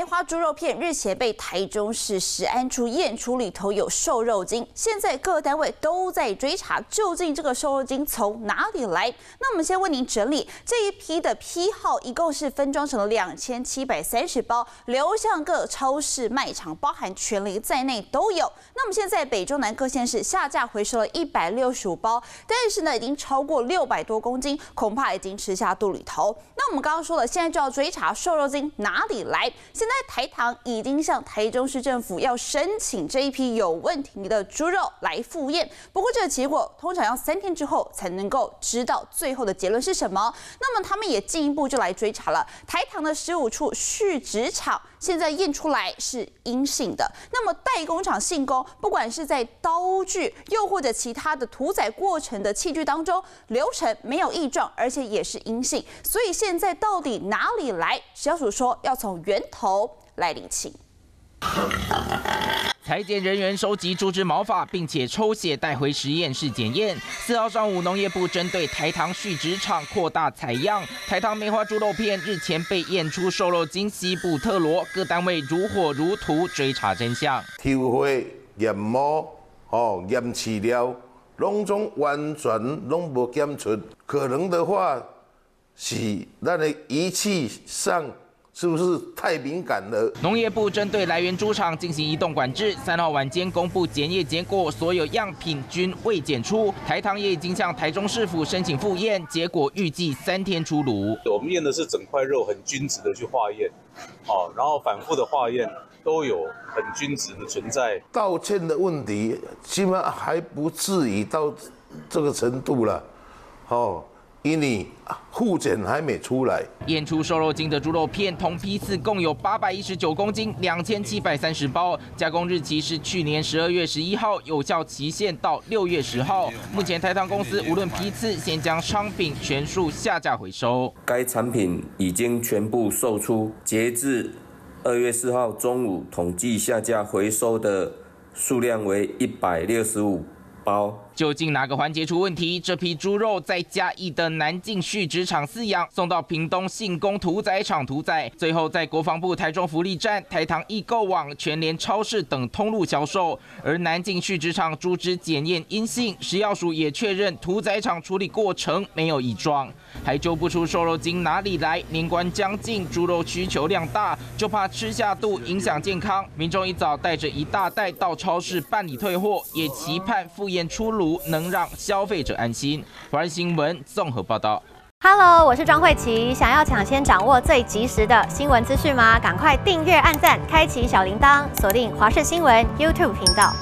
梅花猪肉片日前被台中市食安处验出里头有瘦肉精，现在各单位都在追查，究竟这个瘦肉精从哪里来？那我们先为您整理这一批的批号，一共是分装成了2730包，流向各超市卖场，包含全联在内都有。那么现在北中南各县市下架回收了165包，但是呢，已经超过600多公斤，恐怕已经吃下肚里头。那我们刚刚说了，现在就要追查瘦肉精哪里来。 现在台糖已经向台中市政府要申请这一批有问题的猪肉来复验，不过这个结果通常要3天之后才能够知道最后的结论是什么。那么他们也进一步就来追查了，台糖的15处畜殖场现在验出来是阴性的，那么代工厂性工不管是在刀具又或者其他的屠宰过程的器具当中，流程没有异状，而且也是阴性，所以现在到底哪里来？食药署说要从源头来厘清。裁剪人员收集猪只毛发，并且抽血带回实验室检验。4号上午，农业部针对台糖畜殖场扩大采样，台糖梅花猪肉片日前被验出瘦肉精西布特罗，各单位如火如荼追查真相。抽血验毛验饲料，拢总完全拢无检出，可能的话是咱的仪器上。 是不是太敏感了？农业部针对来源猪场进行移动管制，3号晚间公布检验结果，所有样品均未检出。台糖也已经向台中市府申请复验，结果预计3天出炉。我们验的是整块肉，很均值的去化验，然后反复的化验都有很均值的存在。道歉的问题，起码还不至于到这个程度了，因你复检还没出来，验出瘦肉精的猪肉片同批次共有819公斤，2730包，加工日期是去年12月11号，有效期限到6月10号。目前台糖公司无论批次，先将商品全数下架回收。该产品已经全部售出，截至2月4号中午，统计下架回收的数量为165包。 究竟哪个环节出问题？这批猪肉在嘉义的南靖畜殖场饲养，送到屏东信公屠宰场屠宰，最后在国防部台中福利站、台糖易购网、全联超市等通路销售。而南靖畜殖场猪只检验阴性，食药署也确认屠宰场处理过程没有异状，还揪不出瘦肉精哪里来。年关将近，猪肉需求量大，就怕吃下肚影响健康。民众一早带着一大袋到超市办理退货，也期盼复验出炉。 能让消费者安心。华视新闻综合报道。Hello， 我是张慧琪。想要抢先掌握最及时的新闻资讯吗？赶快订阅、按赞、开启小铃铛，锁定华视新闻 YouTube 频道。